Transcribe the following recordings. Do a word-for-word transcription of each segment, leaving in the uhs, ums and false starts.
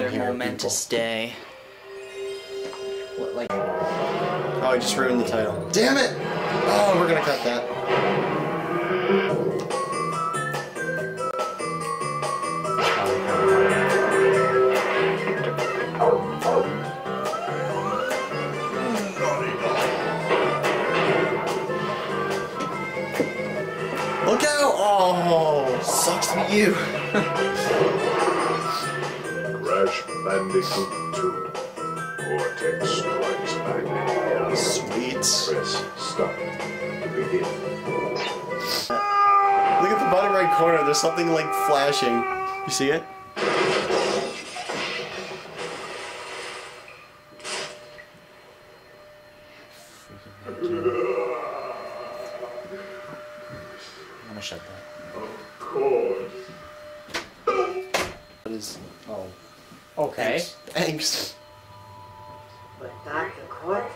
Their momentous day. What, like? Oh, I just ruined the title. Damn it! Oh, we're gonna cut that. Look out! Oh, sucks to be you. Crash Bandicoot two. Vortex strikes back. Sweet. Press start to begin. Look at the bottom right corner. There's something like flashing. You see it? I'm gonna shut that. Of course. What is? Oh. Okay. Angst. But Doctor Cortex,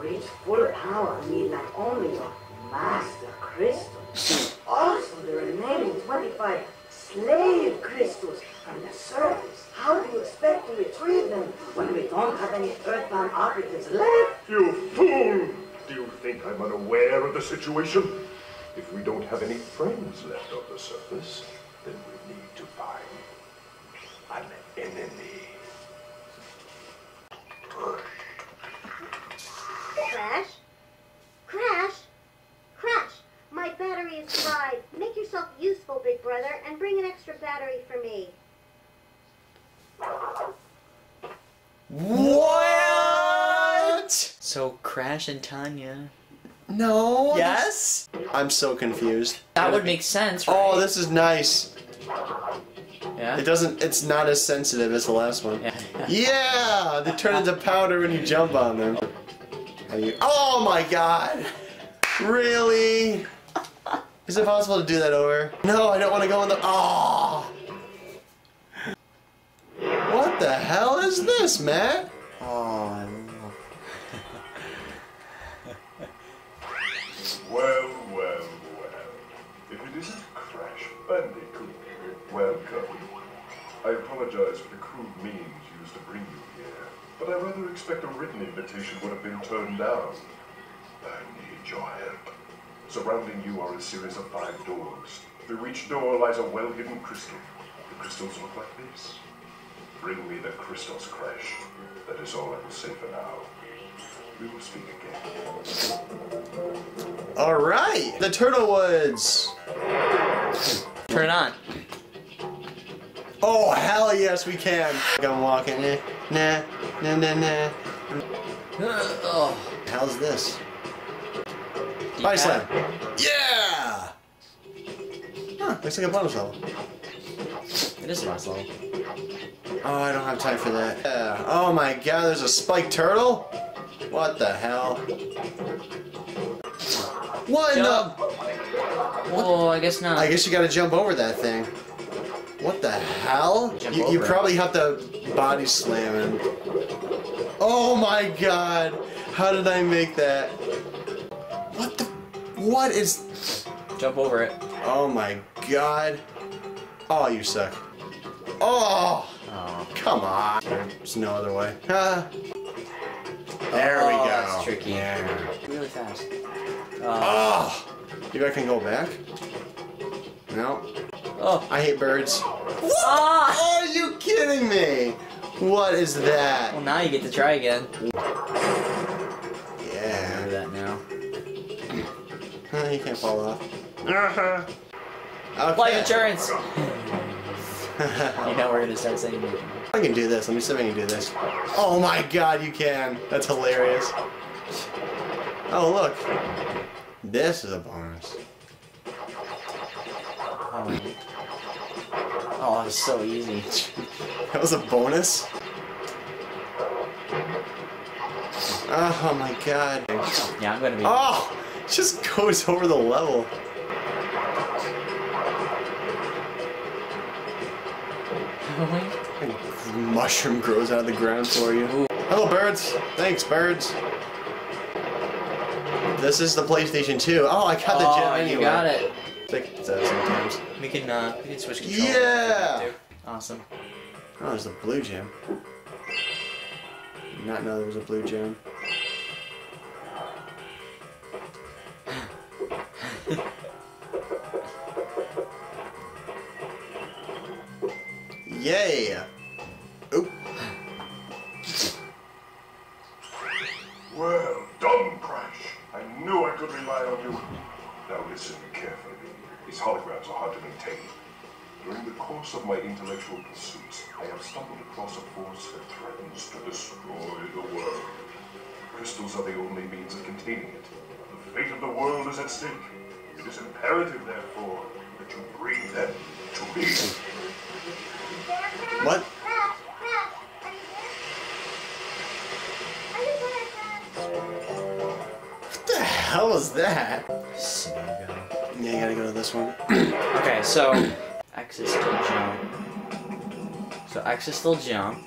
to reach full power, need not only your master crystals, but also the remaining twenty-five slave crystals from the surface. How do you expect to retrieve them when we don't have any earthbound operatives left? You fool! Do you think I'm unaware of the situation? If we don't have any friends left on the surface, then we need to find an enemy. Crash? Crash? Crash! My battery is fried. Make yourself useful, big brother, and bring an extra battery for me. What? So Crash and Tanya... No. Yes? I'm so confused. That would make sense, right? Oh, this is nice. Yeah? It doesn't, it's not as sensitive as the last one. Yeah! Yeah! They turn into powder when you jump on them. You, oh my god! Really? Is it possible to do that over? No, I don't want to go in the- Oh! What the hell is this, Matt? Oh, I love Well, well, well. If it isn't Crash Bandicoot, welcome. I apologize for the crude means used to bring you here, but I rather expect a written invitation would have been turned down. I need your help. Surrounding you are a series of five doors. Through each door lies a well-hidden crystal. The crystals look like this. Bring me the crystals, Crash. That is all I will say for now. We will speak again. Alright! The Turtle Woods! Turn it on. Oh, hell yes, we can! I'm walking. Nah, nah, nah, nah, nah. Oh, how's this? Yeah. Ice slam. Yeah! Huh, looks like a bonus level. It is a bonus level. Oh, I don't have time for that. Yeah. Oh my god, there's a spiked turtle? What the hell? What jump. the? Oh, I guess not. I guess you gotta jump over that thing. What the hell? You, you probably have to body slam him. Oh my god! How did I make that? What the? What is? Jump over it. Oh my god. Oh, you suck. Oh! Oh. Come on. There's no other way. Ah. There oh, we go. That's tricky. Yeah. Really fast. Uh, oh! You guys can go back? No. Oh, I hate birds. What? Oh. Are you kidding me? What is that? Well, now you get to try again. Yeah. Do that now. You can't fall off. Uh-huh. Okay. Life insurance. You know we're gonna start saying. I can do this. Let me see if I can do this. Oh my god, you can. That's hilarious. Oh look, this is a bonus. Oh. Oh, that was so easy. That was a bonus? Oh my god. Yeah, I'm gonna be. Oh! It just goes over the level. Oh, mushroom grows out of the ground for you. Ooh. Hello, birds. Thanks, birds. This is the PlayStation two. Oh, I got oh, the gem anyway. You got it. Sometimes. We can uh, we can switch controls. Yeah! Awesome. Oh, there's a blue gem. Did not know there was a blue gem. Yeah! Oop. Well done, Crash. I knew I could rely on you. Now listen carefully. These holograms are hard to maintain. During the course of my intellectual pursuits, I have stumbled across a force that threatens to destroy the world. Crystals are the only means of containing it. The fate of the world is at stake. It is imperative, therefore, that you bring them to me. What? What the hell is that? Yeah, you gotta go to this one. Okay, so X is still jump. So X is still jump.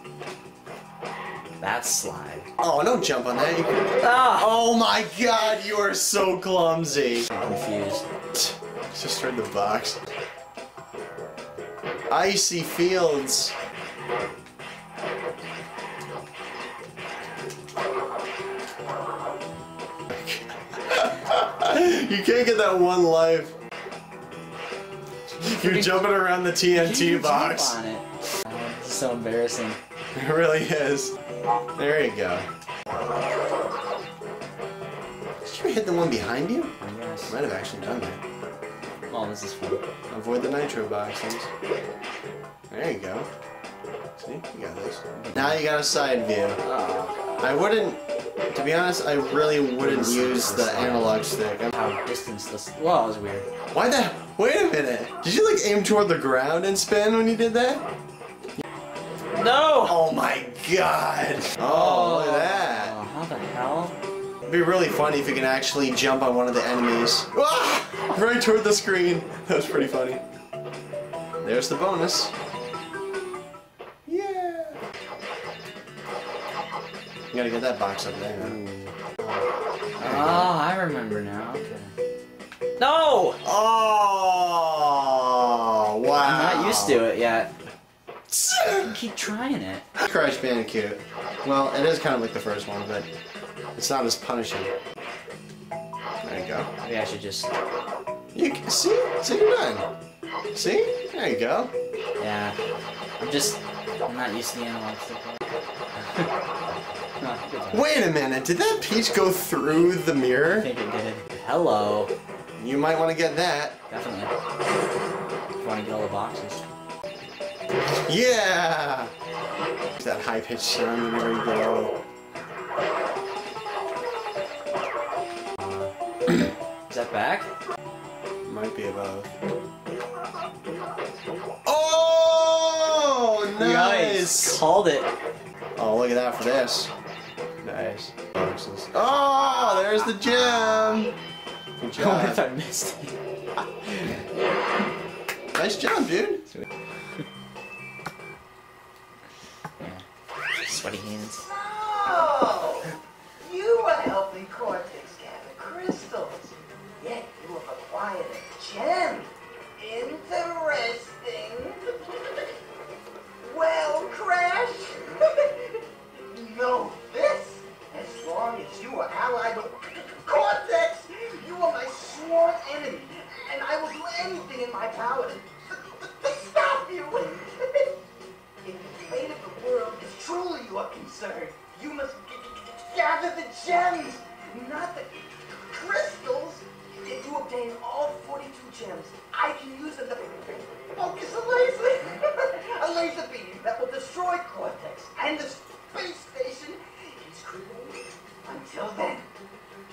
That's slide. Oh, don't jump on that. You can... ah. Oh my god, you are so clumsy. I'm confused. Just read the box. Icy Fields. You can't get that one life. You're jumping around the T N T box. On it. Oh, it's so embarrassing. It really is. There you go. Did you hit the one behind you? Yes. Might have actually done that. Oh, this is fun. Avoid the nitro boxes. There you go. See, you got this. Now you got a side view. Oh. I wouldn't, to be honest, I really wouldn't use the analog stick. How distance this? Well, it was weird. Why the? Wait a minute. Did you like aim toward the ground and spin when you did that? No. Oh my god. Oh, look at that. Oh, how the hell? It'd be really funny if you can actually jump on one of the enemies. Ah! Right toward the screen. That was pretty funny. There's the bonus. Yeah. You gotta get that box up there. Ooh. Oh, I remember now. Okay. No! Oh! Wow. I'm not used to it yet. I keep trying it. Crash Bandicoot. Well, it is kind of like the first one, but it's not as punishing. There you go. Maybe I should just... You can see? See, you're done. See? There you go. Yeah. I'm just... I'm not used to the analog stick. No, wait a minute. Did that piece go through the mirror? I think it did. Hello. You might want to get that. Definitely. You want to get all the boxes. Yeah! That high-pitched sound. There you go. Is that back? Might be above. Oh, nice. Nice! Called it. Oh, look at that for this. Nice. Oh, there's the gem. Good job. What if I missed it? Nice job, dude. Yeah. Sweaty hands. No! You are the helping cortex. Crystals, yet you have acquired a gem. Interesting. Well, Crash, know this. As long as you are allied with Cortex, you are my sworn enemy, and I will do anything in my power to, to stop you. If the fate of the world is truly your concern, you must gather the gems, not the crystals. If you obtain all forty-two gems, I can use them to focus a laser, a laser beam that will destroy Cortex and the space station he's created. Until then,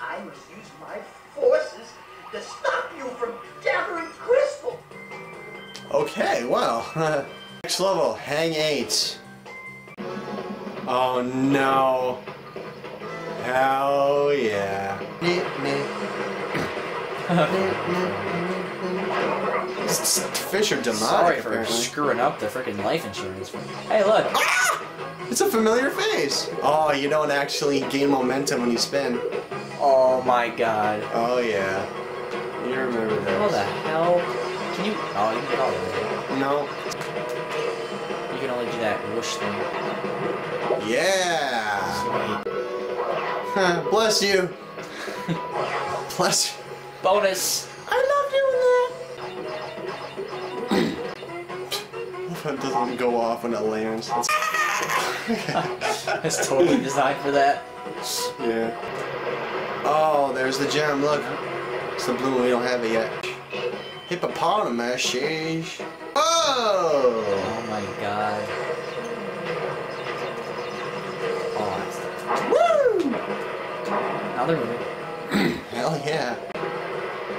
I must use my forces to stop you from gathering crystals. Okay, wow. Next level, Hang eight. Oh no. Hell yeah. Fish are demonic. Sorry for screwing up the freaking life insurance. Hey, look! Ah! It's a familiar face. Oh, you don't actually gain momentum when you spin. Oh my god. Oh yeah. You remember this? How the hell? Can you? Oh, you can get all of it. No. You can only do that wish thing. Yeah! Sweet. Bless you! Bless you. Bonus! I love doing that! That doesn't go off when it lands. That's, that's totally designed for that. Yeah. Oh, there's the gem, look. It's the blue one, we don't have it yet. Hippopotamus, sheesh. Oh! Oh my god. Oh, woo! Another movie. Hell yeah.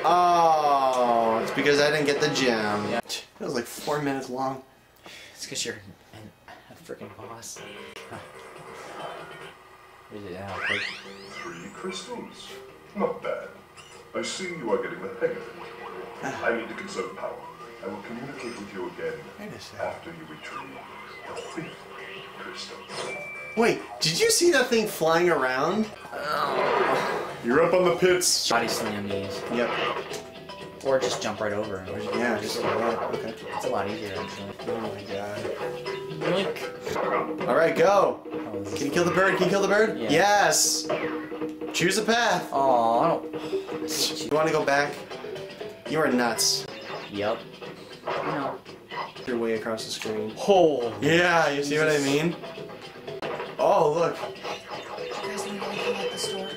Oh, it's because I didn't get the gem. Yeah. That was like four minutes long. It's because you're a freaking boss. Where's it at? Like... Three crystals. Not bad. I see you are getting the hang of it. I need to conserve power. I will communicate with you again after you retrieve the fifth crystal. Wait, did you see that thing flying around? Oh. You're up on the pits. Body slam these. Yep. Or just jump right over. Yeah, just over. Okay. It's a lot easier actually. Oh my god. Yoink. All right, go. Oh, Can you kill the bird? Can you kill the bird? Yeah. Yes. Choose a path. Oh, I don't. I hate you. You want to go back? You are nuts. Yep. No. Your way across the screen. Oh. Yeah, you Jesus. See what I mean? Oh, look. You guys want to go at the store?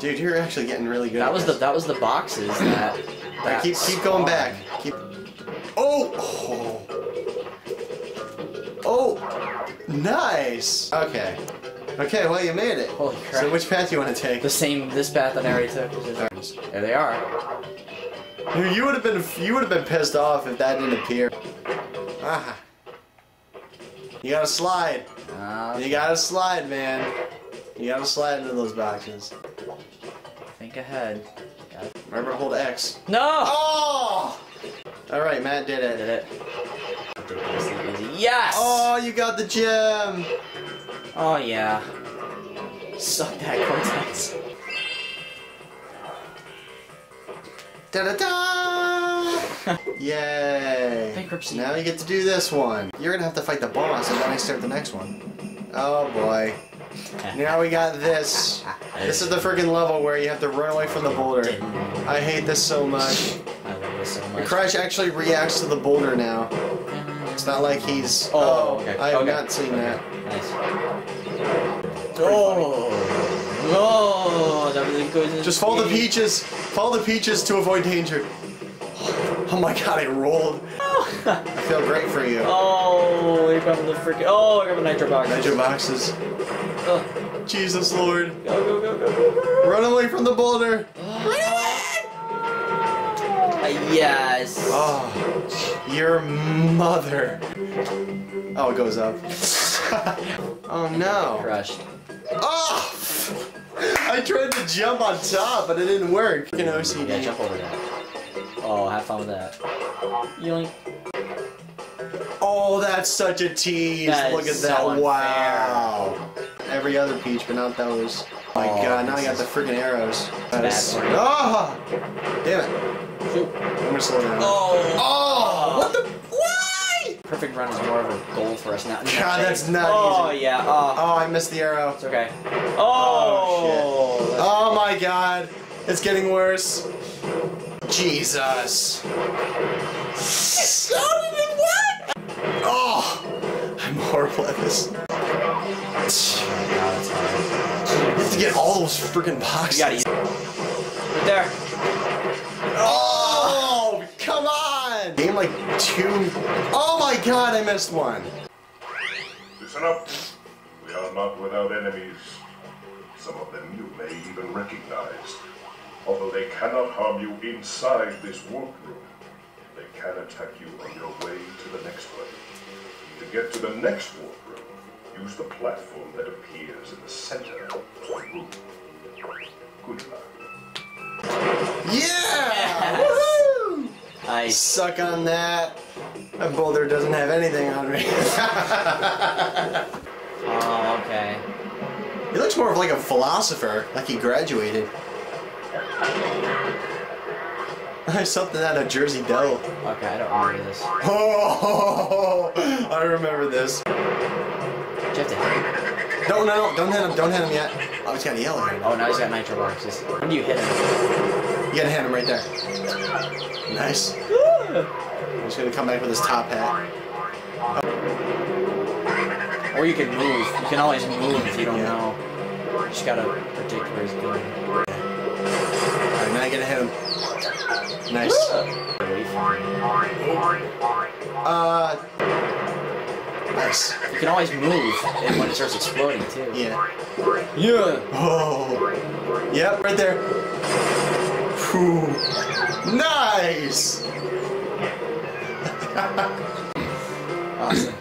Dude, you're actually getting really good. That was this. the that was the boxes that. that right, keep keep going back. Keep. Oh. Oh. Oh. Nice. Okay. Okay, well you made it. Holy crap. So which path do you want to take? The same, this path that I already took. There they are. Dude, you would have been, you would have been pissed off if that didn't appear. Ah. You gotta slide. Okay. You gotta slide, man. You gotta slide into those boxes. Think ahead. Gotta... Remember to hold X. No! Oh! All right, Matt did it. Did it. Yes! Oh, you got the gem. Oh yeah. Suck that cortex. Da da da! Yay! Bankruptcy. Now you get to do this one. You're gonna have to fight the boss and then I start the next one. Oh boy. Now we got this. This is the freaking level where you have to run away from the boulder. I hate this so much. I love this so much. Crash actually reacts to the boulder now. It's not like he's. Oh, oh okay. I have okay. not seen okay. that. Nice. Oh, no! That really good. Just follow the peaches. Follow the peaches to avoid danger. Oh my god, I rolled. Oh. I feel great for you. Oh, you got the freaking. Oh, I got the nitro boxes. Nitro boxes. Oh. Jesus Lord. Go, go, go, go, go, go. Run away from the boulder. Oh. Uh, yes. Oh, your mother. Oh, it goes up. Oh no! Crushed. Oh! I tried to jump on top, but it didn't work. You know, so you gotta jump over that. Oh, have fun with that. Yoink. Oh, that's such a tease! That Look at so that! Unfair. Wow! Every other peach, but not those. Oh my oh, god! Now I got the freaking arrows. That is. Ah! Oh, damn it! Shoot. I'm gonna slow down. Oh! Oh! What the? Perfect run is more of a goal for us now. God, that's not oh, easy. Oh, yeah. Oh. oh, I missed the arrow. It's okay. Oh, oh shit. Oh, my God. It's getting worse. Jesus. So did it what? Oh, I'm horrible at this. Oh, God, you have to get all those freaking boxes. You gotta right there. Oh, come on. Game like two. Oh my god, I missed one. Listen up. We are not without enemies. Some of them you may even recognize. Although they cannot harm you inside this workroom, they can attack you on your way to the next one. To get to the next workroom, use the platform that appears in the center of the room. Good luck. Yeah! Yes! Woohoo! I suck on that. That boulder doesn't have anything on me. Oh, okay. He looks more of like a philosopher, like he graduated. There's something out of Jersey Devil. Okay, I don't remember this. Oh, I remember this. Do you have to hit him? No, no, don't hit him. Don't hit him yet. Oh, he's got a yellow. Oh, now he's got nitro boxes. When do you hit him? You gotta hit him right there. Nice. I'm just gonna come back with his top hat. Oh. Or you can move. You can always move if you don't yeah. know. You just gotta predict where he's going. Yeah. Alright, now I gotta hit him. Nice. Uh, nice. You can always move and when it starts exploding too. Yeah. Yeah. Oh. Yep, right there. Whew. Nice. Awesome.